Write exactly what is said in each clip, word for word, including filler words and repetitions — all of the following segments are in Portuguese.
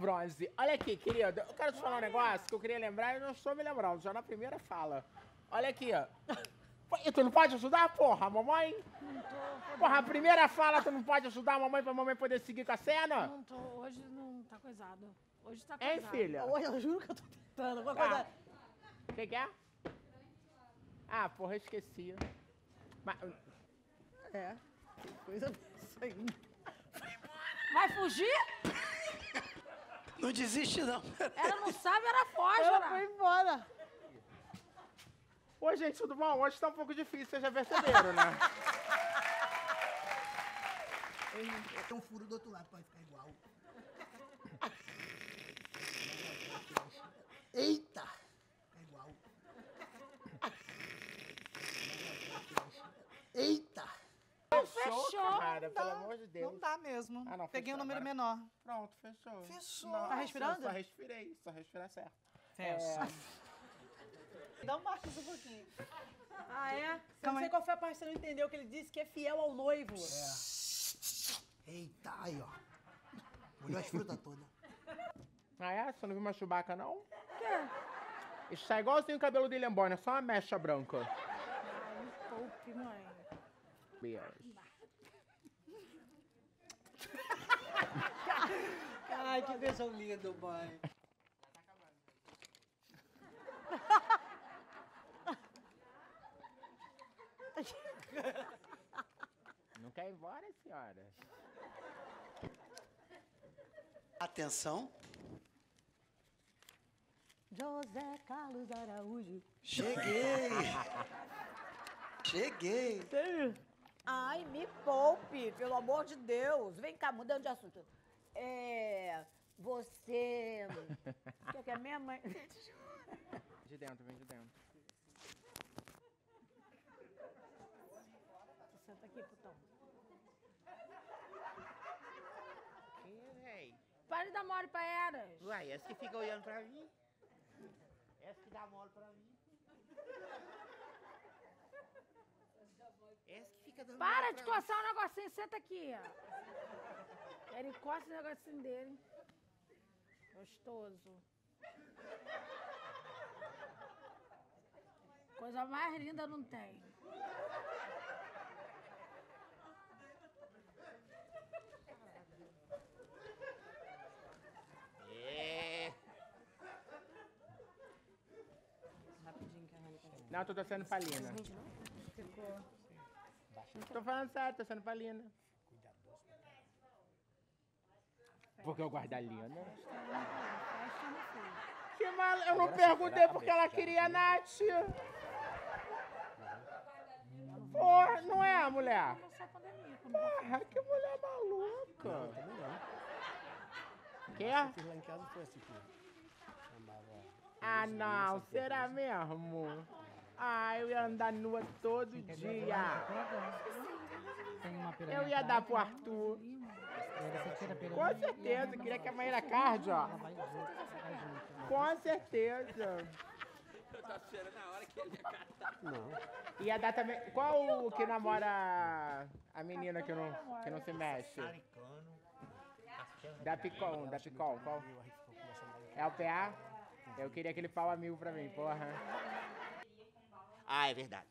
Bronze. Olha aqui, querido. Eu quero te falar um negócio que eu queria lembrar e não estou me lembrando. Já na primeira fala. Olha aqui, ó. E tu não pode ajudar, porra, mamãe? Não tô. Porra, a primeira fala, tu não pode ajudar a mamãe pra mamãe poder seguir com a cena? Não tô. Hoje não tá coisado. Hoje tá coisado. Hein, filha? Hoje eu juro que eu tô tentando. Vou acordar. O que que é? Ah, porra, eu esqueci. Mas... É. Coisa dessa aí. Vai fugir? Não desiste, não. Ela não sabe, ela foge. Ela foi embora. Oi, gente, tudo bom? Hoje tá um pouco difícil, vocês já perceberam, né? Tem um furo do outro lado, pode ficar igual. Eita! É igual. Eita! Fechou, fechou, cara, pelo amor de Deus. Não dá mesmo. Ah, não, peguei o um número agora. Menor. Pronto, fechou. Fechou. Nossa, tá respirando? Só respirei, só respirar certo. Fecha. É... Dá um Marcos um pouquinho. Ah, é? Eu não sei qual foi a parte que você não entendeu, que ele disse que é fiel ao noivo. É. Eita, aí, ó. Olhou as frutas todas. Ah, é? Você não viu uma Chewbacca, não? O que é? Isso tá igualzinho o cabelo do William Boyne, é só uma mecha branca. Ai, me poupe, mãe. Ai, que beijão lindo, mãe. Não quer ir embora, senhora? Atenção. José Carlos Araújo. Cheguei. Cheguei. Ai, me poupe, pelo amor de Deus. Vem cá, mudando de assunto. É... Você... O que é que é mesmo? De dentro, vem de dentro. Tu senta aqui, putão. Que, véi? Para de dar mole pra elas. Uai, essa que fica olhando pra mim. Essa que dá mole pra mim. Essa que fica dando para de coçar o um negocinho, senta aqui, ó. Ele encosta o negocinho dele. Gostoso. Coisa mais linda não tem. É. Rapidinho que a Rani tá vendo. Não, tô descendo palina. Ficou. Tô falando sério, tô sendo palina. Porque é o Guardalina. Que mal, eu não perguntei porque ela queria a Nath. Porra, não é, mulher? Porra, que mulher maluca. Quer? Ah, não, será mesmo? Ah, eu ia andar nua todo dia. Eu ia dar pro Arthur. Com certeza, eu queria que a Maria da Cardio, ó. Com certeza. Eu tava esperando a hora que ele ia catar. Não. Ia dar também... Qual o que namora a menina que não, que não se mexe? Da Picon, da Picon, qual? É o P A? Eu queria aquele pau amigo pra mim, porra. Ah, é verdade.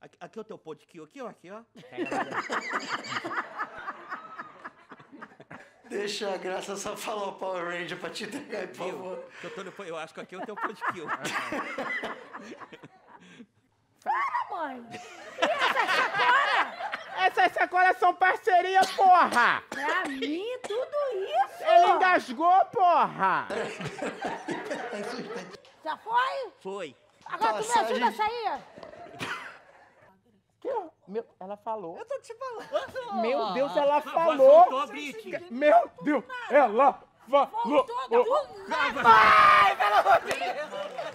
Aqui, aqui é o teu pô de kill, aqui, ó, aqui, ó. Deixa a Graça só falar o Power Ranger pra te entregar, por favor. Eu, tô, eu acho que aqui é o teu pô de kill. Para, mãe! E essas sacolas? Essas sacolas são parceria, porra! Pra mim, tudo isso! Ele engasgou, porra! Já foi? Foi. Agora passagem. Tu me ajuda a sair? Que? Meu, ela falou. Eu tô te falando. Meu Deus, ela falou. Voltou, Britt. Meu Deus, ela falou. Voltou do nada. Ai, pelo amor de Deus.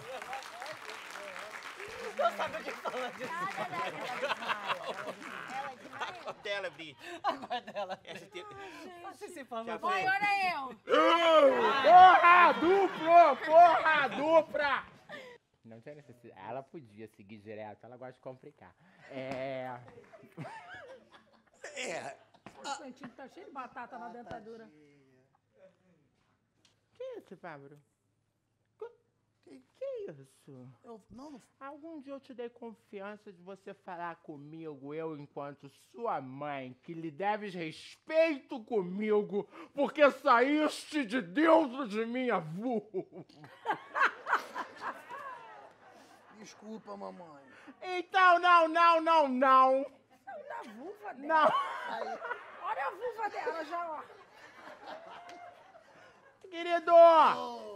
Não sabe o que falar disso. A cordela, Britt. A cordela. Você se falou. Foi, olha eu. Porra dupla, porra dupla. Não tinha necessidade. Ela podia seguir direto, ela gosta de complicar. É. É. O santinho tá cheio de batata na dentadura. isso, Pablo? Que, que isso? Eu, não... Algum dia eu te dei confiança de você falar comigo, eu enquanto sua mãe, que lhe deves respeito comigo, porque saíste de dentro de minha vulva. Desculpa, mamãe. Então, não, não, não, não. Saiu da vulva dela. Não. Olha a vulva dela já, ó. Querido! Oh.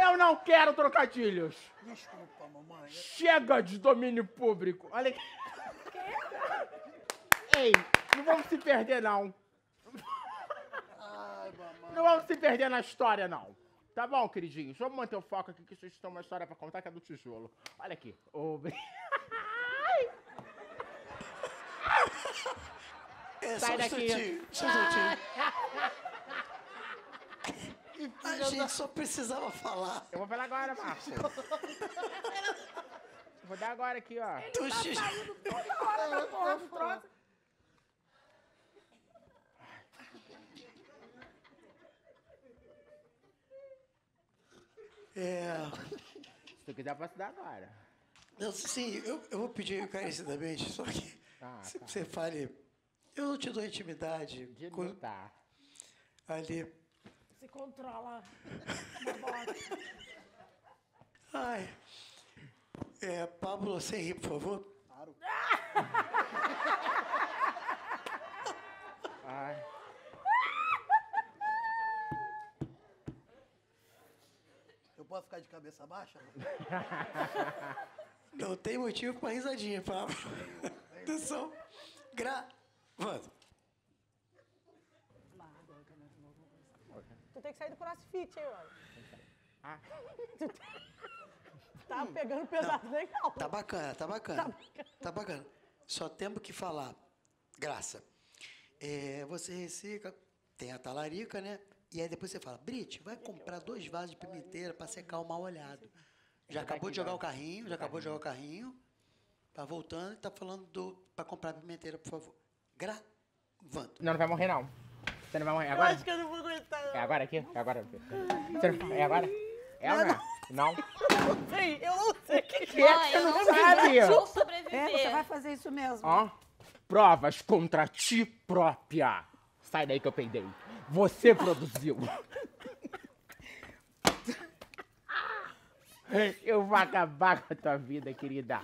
Eu não quero trocadilhos. Desculpa, mamãe. Chega de domínio público. Olha aqui. Quê? Ei, não vamos se perder, não. Ai, mamãe. Não vamos se perder na história, não. Tá bom, queridinhos? Vamos manter o foco aqui, que vocês têm uma história pra contar que é do tijolo. Olha aqui. Oh, é, sai daqui. Só um a gente só precisava falar. Eu vou falar agora, Marcos. Vou dar agora aqui, ó. Ele tá saindo toda hora da porra do troço. É... Se tu quiser, eu posso dar agora. Não, sim, eu, eu vou pedir encarecidamente, só que ah, se tá. Você fale... Eu não te dou intimidade. De quando... tá. Ali... Se controla na bosta. Ai. É, Pablo, sem rir, por favor. Claro. Ai. Eu posso ficar de cabeça baixa? Não tem motivo pra risadinha, Pablo. Atenção. Gravando. Tu tem que sair do crossfit, hein, mano? Ah. Tem... Tá pegando pesado. Não. Legal. Tá bacana, tá bacana. Tá bacana. Tá bacana. Só temos que falar. Graça. É, você recicla, tem a talarica, né? E aí depois você fala, Britt, vai comprar dois vasos de pimenteira pra secar o mal-olhado. Já acabou de jogar o carrinho, já acabou de jogar o carrinho. Tá voltando e tá falando do... pra comprar a pimenteira, por favor. Gravando. Não, não vai morrer, não. Você não vai morrer agora? Eu acho que eu não vou aguentar. É agora aqui? É agora? Você não... É agora? É agora? Não. Eu não sei, eu não sei. O que, que é que você não sabe? Eu vou sobreviver. É, você vai fazer isso mesmo. Ó, provas contra ti própria. Sai daí que eu peidei. Você produziu. Eu vou acabar com a tua vida, querida.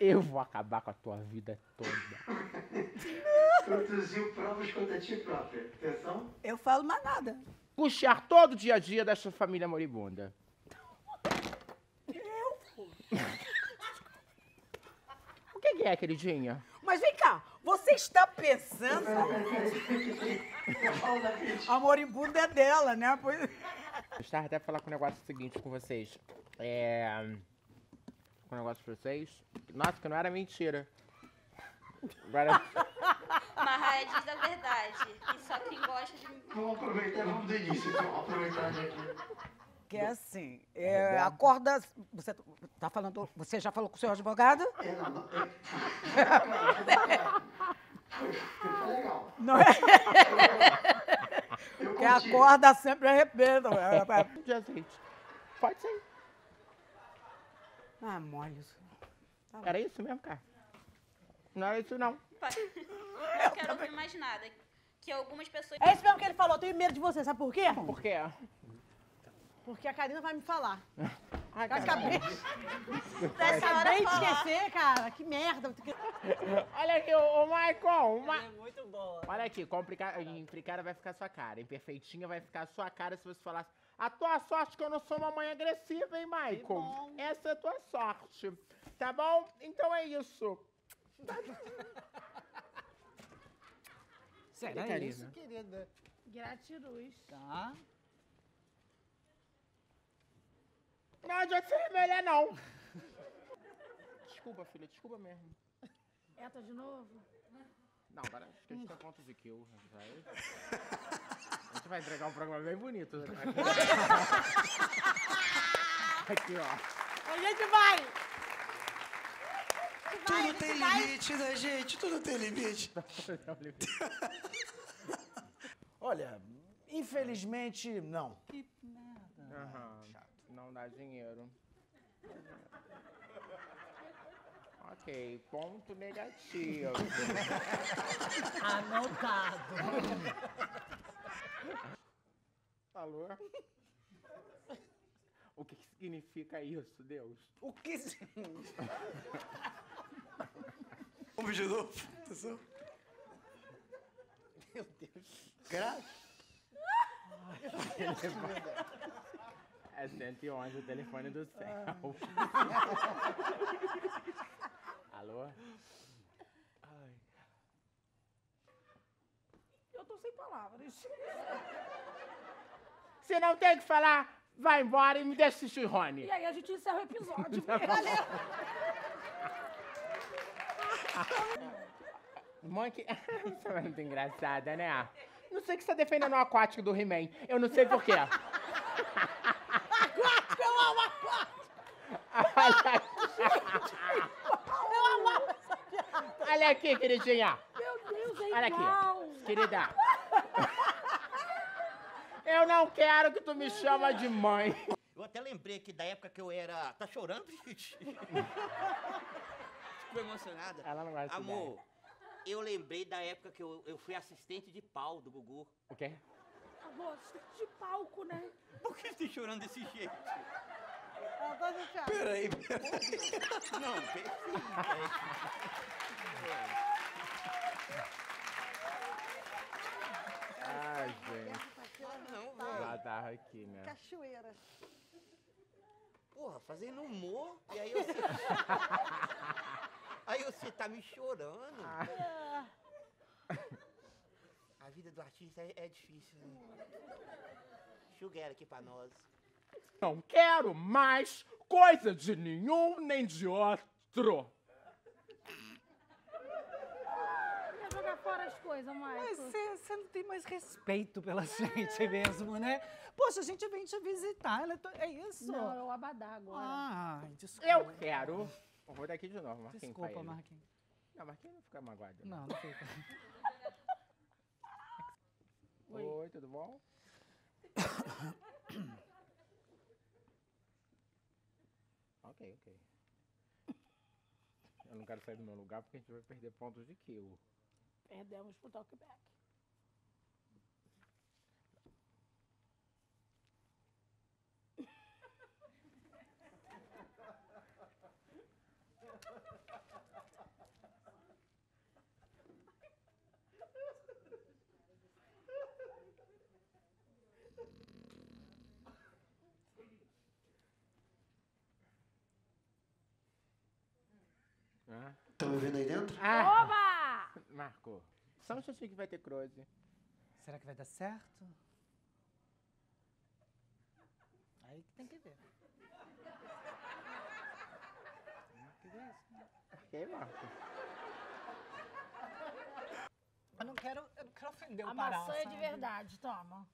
Eu vou acabar com a tua vida toda. Produziu provas contra ti própria. Atenção? Eu falo mais nada. Puxar todo o dia a dia dessa família moribunda. Eu? O que é, queridinha? Mas vem cá, você está pensando... A moribunda é dela, né? Pois... Gostava até de falar com o negócio seguinte com vocês. É... Com o negócio pra vocês. Nossa, que não era mentira. Agora... Marraia diz a verdade. E só quem gosta de... Vamos aproveitar, vamos do início. Vamos aproveitar daqui. Que é assim, é, acorda... Você tá falando... Você já falou com o seu advogado? É, não, não. Foi legal. Não é? Que acorda sempre arrependa. Pode ser. Ah, mole isso. Tá, era isso mesmo, cara? Não era isso, não. Eu não quero ouvir mais nada. Que algumas pessoas... É isso mesmo que ele falou. Eu tenho medo de você. Sabe por quê? Por quê? Porque a Karina vai me falar. Ai, acabei de esquecer, cara. Que merda. Olha aqui, ô, Maico. Uma... É muito boa. Olha aqui, complicada implicada vai ficar sua cara. Imperfeitinha vai ficar sua cara se você falar... A tua sorte que eu não sou uma mãe agressiva, hein, Maico? Essa é a tua sorte. Tá bom? Então é isso. Sério, é isso, querida. Gratiluz. Tá. Não adianta ser melhor, não. Desculpa, filha, desculpa mesmo. É, tá de novo? Não, agora acho que a gente tá quantos de kill, vai. A gente vai entregar um programa bem bonito. Aqui, aqui ó. A gente vai! Vai, tudo tem limite, vai... né, gente? Tudo tem limite. Ô, Olha, infelizmente, não. Que nada. Uhum. Chato. Não dá dinheiro. Ok, ponto negativo. Anotado. Alô? O que significa isso, Deus? O que significa? Vamos de novo. Atenção. Meu Deus. Graças. É cento e onze, o telefone do céu. Alô? Ai. Eu tô sem palavras. Você não tem que falar, vai embora e me deixa assistir o Rony. E aí a gente encerra o episódio. Mãe que... Você é muito engraçada, né? Não sei o que você tá defendendo o aquático do He-Man. Eu não sei porquê. Aquático, eu amo aquático. Eu amo essa piada. Olha aqui, queridinha. Meu Deus, é Olha igual. Olha aqui, querida. Eu não quero que tu me chama de mãe. Eu até lembrei aqui da época que eu era... Tá chorando, gente? Ficou emocionada. Ela não gosta. Amor, eu lembrei da época que eu, eu fui assistente de pau do Gugu. O quê? Amor, assistente de palco, né? Por que você tá chorando desse jeito? Ela tá de chá. Peraí, peraí. Não, peraí. Ai, gente. Ah, não, velho. Lá tava aqui, né? Cachoeira. Porra, fazendo humor, e aí eu... Aí você tá me chorando. Ah. A vida do artista é, é difícil, né? Sugar aqui pra nós. Não quero mais coisa de nenhum nem de outro. Quer jogar fora as coisas, Maico? Você não tem mais respeito pela gente mesmo, né? Poxa, a gente vem te visitar, ela é isso? Não, é o abadá agora. Ai, desculpa. Eu quero... Eu vou daqui de novo, Marquinhos. Desculpa, Marquinhos. Não, Marquinhos não fica magoado. Não, não fica. Oi. Oi, tudo bom? Ok, ok. Eu não quero sair do meu lugar porque a gente vai perder pontos de kill. Perdemos pro talkback. Tá me ouvindo aí dentro? Ah. Oba! Marco, só um chatinho que vai ter cruze. Será que vai dar certo? Aí que tem que ver. Que é isso, né? Ok, Marco. Eu não quero, eu não quero ofender o Pará. A maçã é de verdade, toma.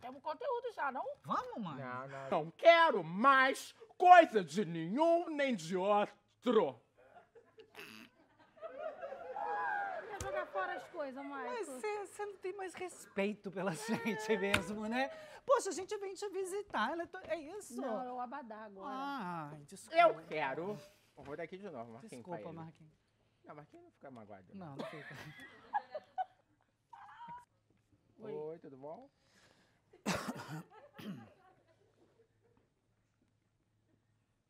Temos conteúdo já, não? Vamos, mãe. Não, não. Não quero mais coisa de nenhum nem de outro. Quer jogar fora as coisas, Maico? Você não tem mais respeito pela gente mesmo, né? Poxa, a gente vem te visitar, ela é isso? Não, é o abadá agora. Ai, desculpa. Eu quero... Eu vou daqui de novo, Marquinhos. Desculpa, Marquinhos. Não, Marquinhos não fica magoado. Não, não fica. Oi. Oi, tudo bom?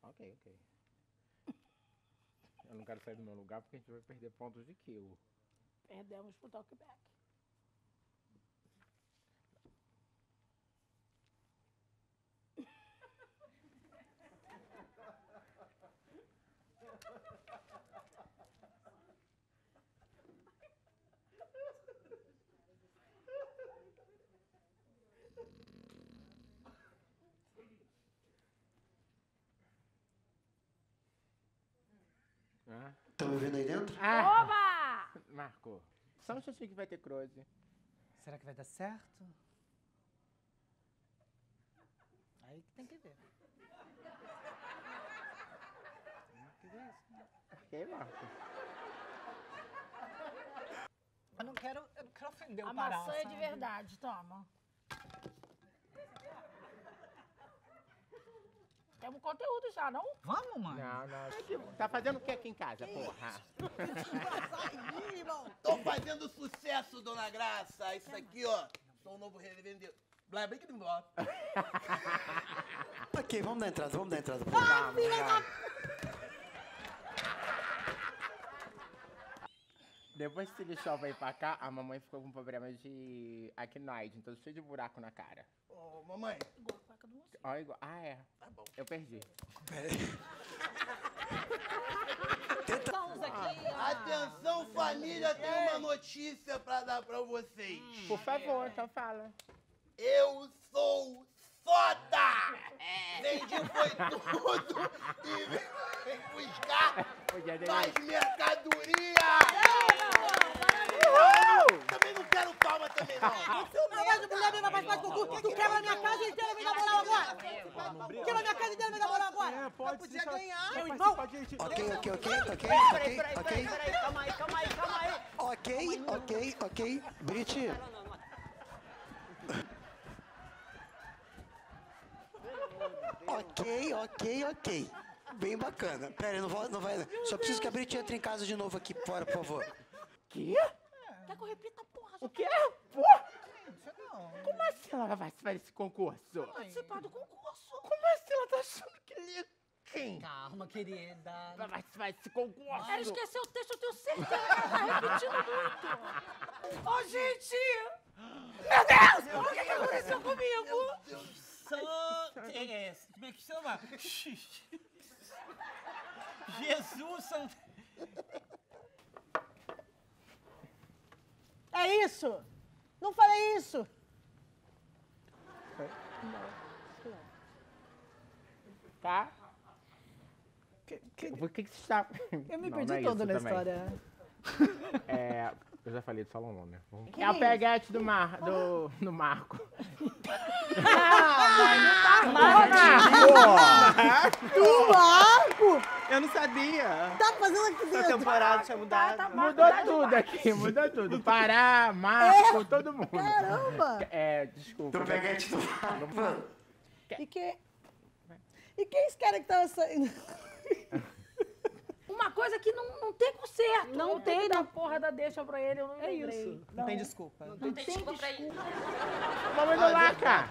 Ok, ok. Eu não quero sair do meu lugar porque a gente vai perder pontos de kill. Perdemos pro talkback. Tá me ouvindo aí dentro? Ah. Oba! Marco, só um chatinho que vai ter cruze. Será que vai dar certo? Aí que tem que ver. Que é isso, né? Ok, Marco. ofendeu o Pará. A maçã é de verdade, toma. Temos conteúdo já, não? Vamos, mãe. Não, não. É que... Tá fazendo o que aqui em casa, que porra? Aí, irmão. Tô fazendo sucesso, dona Graça. Isso aqui, ó. Sou o novo revendedor. Blá, blá, blá. Ok, vamos dar entrada, vamos dar entrada. Ah, filha da... Depois que ele só veio pra cá, a mamãe ficou com problema de acnoide, então cheio de buraco na cara. Ô, oh, mamãe. Igual a faca do mocinho. Oh, igual... Ah, é. Tá bom. Eu perdi. Tenta... aqui, ah. Atenção, família, tem uma notícia pra dar pra vocês. Hum, Por favor, é. Então fala. Eu sou foda! É. Vendi foi tudo e vem buscar mais mercadoria! Uhul. Também não quero palma também, não! Não, não, não, mas o mulher não vai mais Gugu! Tu quebra a minha casa inteira, me dá moral agora! Quebra a minha casa inteira, me dá moral agora! Eu podia ganhar, meu irmão! Ok, ok, ok, ok, peraí, peraí, peraí, peraí, calma aí, calma aí, calma aí! Ok, ok, ok, Britt! Ok, ok, ok. Bem bacana. Pera, não vou, não vai. Só preciso que a Britt entre em casa de novo aqui fora, por favor. Quê? Quer que eu repita, porra? O quê? Porra? Como assim ela vai participar desse concurso? Vai participar do concurso. Como assim ela tá achando que ele é quem? Calma, querida. Vai participar desse concurso. Ela esqueceu o texto, eu tenho certeza que ela tá repetindo muito. Ô, gente! Meu Deus! O que aconteceu comigo? Meu Deus. É, é, como é que chama? Jesus São... É isso! Não falei isso! Não, não. Tá? Que, que... O que que você está... Eu me não, perdi não é toda na também. História. É... Eu já falei de Salomão, né? Vamos... Que é o peguete do, mar, do, do Marco. Não, mas não tá Marco! Do Marco! Eu não sabia. Tá fazendo aqui dentro. Essa temporada tinha mudado. Tá, tá mudou tá tudo aqui, mudou tudo. Pará, Marco, é? Todo mundo. Caramba! É, desculpa. Do peguete do Marco. E quem... E quem é esse cara que tava saindo? Uma coisa que não, não tem conserto. Não, não tem da porra da deixa pra ele, eu não lembrei. É isso. Não, não tem desculpa. Não, não tem, tem desculpa, desculpa pra ele. Vamos indo lá, cara.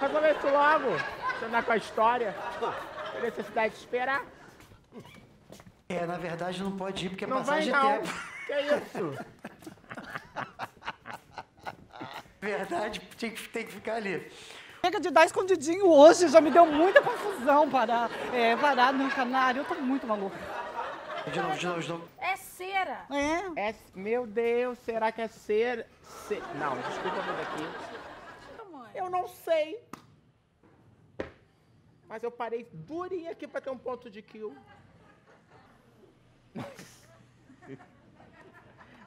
Resolve isso logo. Você andar com a história. Tem necessidade de esperar. É, na verdade não pode ir porque é passagem de tempo. Que isso? Verdade, tem que, tem que ficar ali. Chega de dar escondidinho hoje, já me deu muita confusão parar. É, parar no canário, eu tô muito maluca. De novo, de novo, de novo. É cera. É? É meu Deus, será que é cera? Ce... Não, desculpa tudo aqui. Eu não sei. Mas eu parei durinha aqui pra ter um ponto de kill.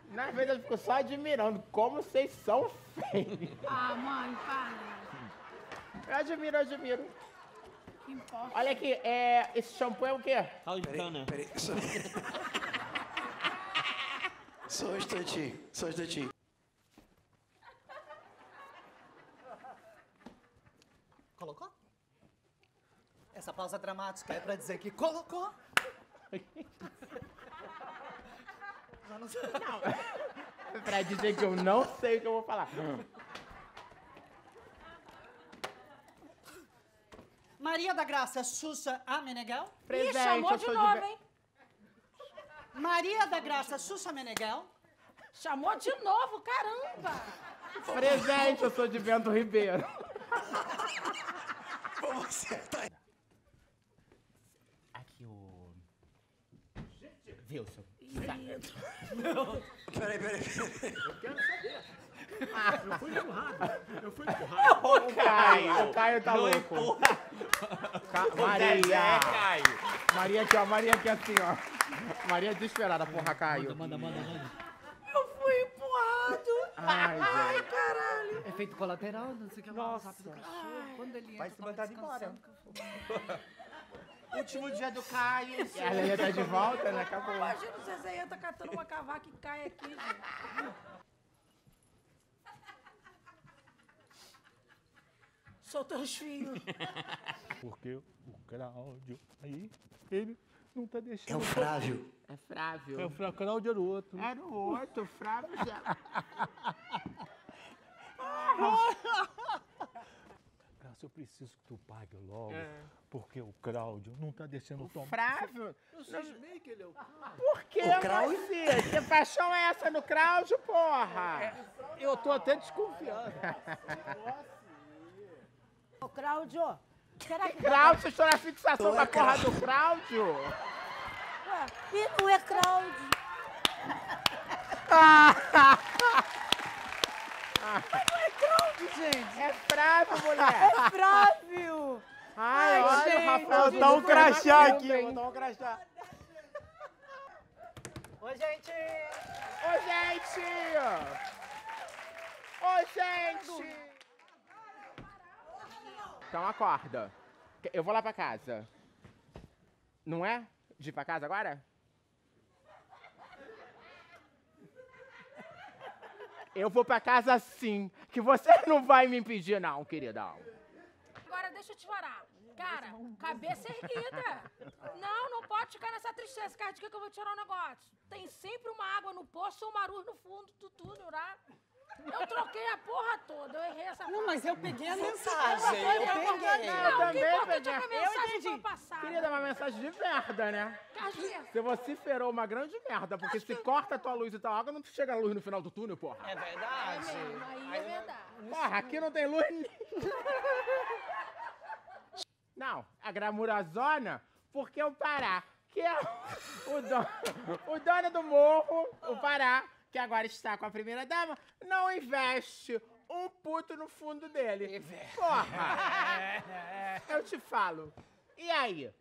Na verdade, eu fico só admirando como vocês são feios. Ah, mãe, para. Eu admiro, eu admiro. Que importa. Olha aqui, é, esse shampoo é o quê? Caldana. Peraí, peraí. Só, só um instantinho, só um instantinho. Colocou? Essa pausa dramática é pra dizer que colocou. Já não sei. Não. É pra dizer que eu não sei o que eu vou falar. Maria da Graça Sussa Meneghel. Presente. Ih, chamou de novo, de... hein? Maria da Graça Sussa Meneghel. Chamou de novo, caramba! Presente, eu sou de Bento Ribeiro. Vamos acertar. Aqui o... Wilson. Peraí, peraí, peraí. Eu quero saber. Eu fui empurrado. Eu fui empurrado. O Caio, o Caio tá louco. Maria. Maria aqui, ó. Maria aqui assim, ó. Maria desesperada, porra, Caio. Manda, manda, manda. Eu fui empurrado. Ai, ai, caralho. Efeito colateral, não sei o que. Nossa. Quando ele vai se mandar embora. Último dia do Caio. E a Leia tá de volta, né? Acabou. Imagina o Zezé tá catando uma cavaca e cai aqui, gente. sou teus filhos. Porque o Cláudio aí, ele não tá deixando... É o Flávio. É Flávio. É o Flávio. O Cláudio era o outro. Era o outro, o Flávio já... Graça, eu preciso que tu pague logo, é. Porque o Cláudio não tá deixando o tomar. Flávio? Eu suspeitei que ele é o Cláudio. Por que você? Que paixão é essa no Cláudio, porra? É, eu tô até desconfiando. Ô, Cláudio, será que... Cláudio, vocês estão na fixação da porra do Cláudio? Ué, e não é Cláudio? Mas não é Cláudio, gente. É Flávio, mulher. É Flávio. Ai, olha, gente, o Rafael. Vou dar um crachá aqui. Vou dar um crachá. Oi, gente. Oi, gente. Oi, gente. Então acorda. Eu vou lá pra casa. Não é? De ir pra casa agora? Eu vou pra casa sim, que você não vai me impedir não, queridão. Agora deixa eu te falar. Cara, cabeça erguida. Não, não pode ficar nessa tristeza, cara, de que eu vou tirar um negócio. Tem sempre uma água no poço ou uma luz no fundo do túnel, né? Eu troquei a porra toda, eu errei essa... Não, mas eu peguei a mensagem, eu peguei. Não, eu também peguei. Eu entendi. Queria dar uma mensagem de merda, né? Se você ferou uma grande merda, porque se corta a tua luz e tua água, não chega a luz no final do túnel, porra. É verdade. É mesmo, aí é verdade. Porra, aqui não tem luz nenhuma. Não, a Gramurazona, porque o Pará, que é o dono, o dono do morro, o Pará, que agora está com a primeira dama, não investe um puto no fundo dele. Porra! Eu te falo. E aí?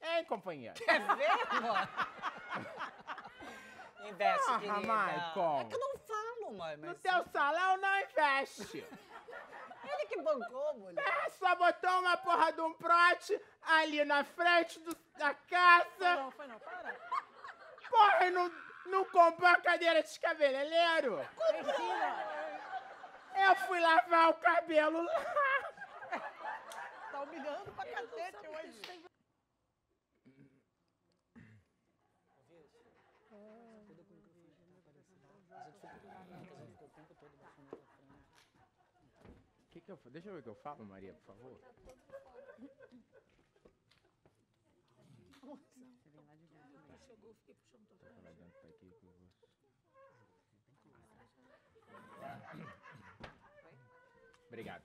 Hein, companheiro? Quer ver, pô? Investe, porra, querida. Maico. É que eu não falo, mãe. Mas... No teu salão, não investe. Ele que bancou, mulher. É, só botou uma porra de um prote ali na frente do, da casa. Não, foi não, para. Porra, não... Não comprou a cadeira de cabeleireiro? Eu fui lavar o cabelo lá. Tá humilhando pra cacete hoje. Que que eu, deixa eu ver o que eu falo, Maria, por favor. Chegou, fiquei puxando o teu cabelo. Obrigado.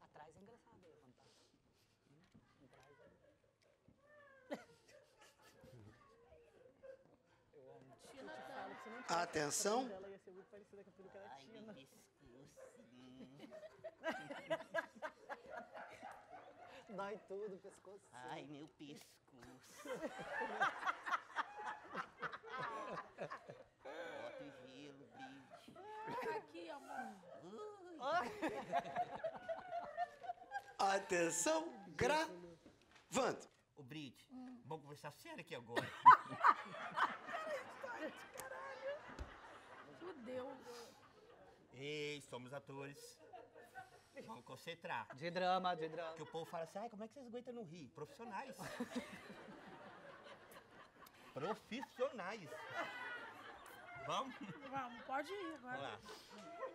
Atrás é engraçado eu levantar. Eu amo. Tina, atenção. Ela ia ser muito parecida com aquilo que era Tina. Dói tudo, pescoço. Ai, meu pescoço. Bota o gelo, Britt. Ah, aqui, amor. Atenção, gravando. Ô, Britt, hum. vamos conversar sério aqui agora. Caralho. Fudeu. Ei, somos atores. Vamos concentrar. De drama, de drama. Porque o povo fala assim, ai, como é que vocês aguentam não rir? Profissionais. Profissionais. Vamos? Vamos, pode ir agora. Vamos lá.